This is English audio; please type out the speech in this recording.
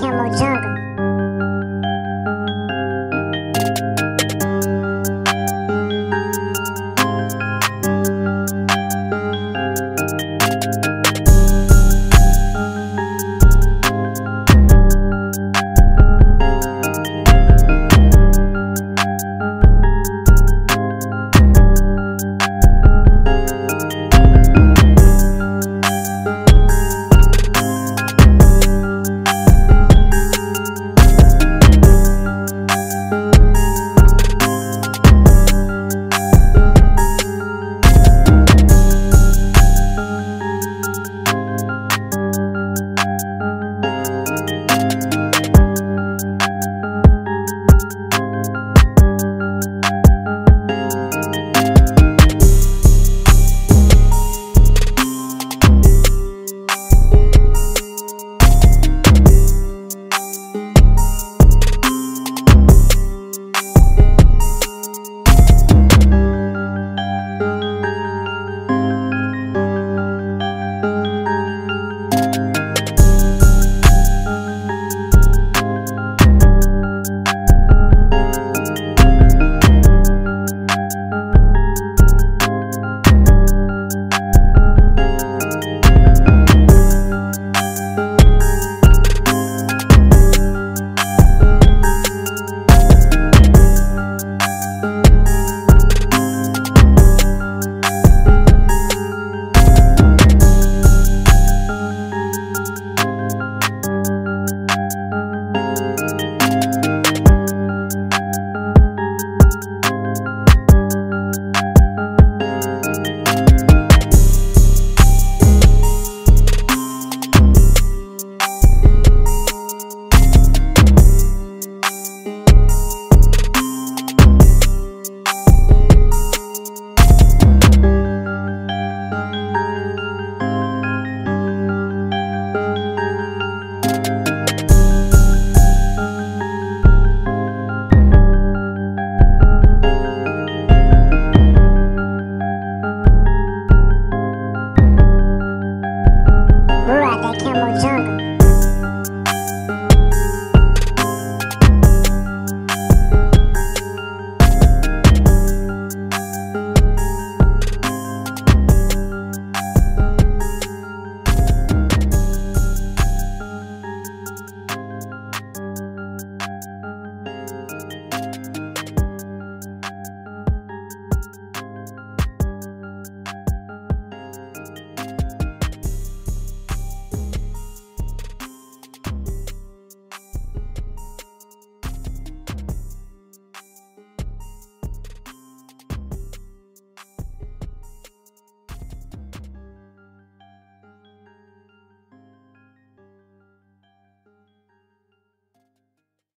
Camojunglerue.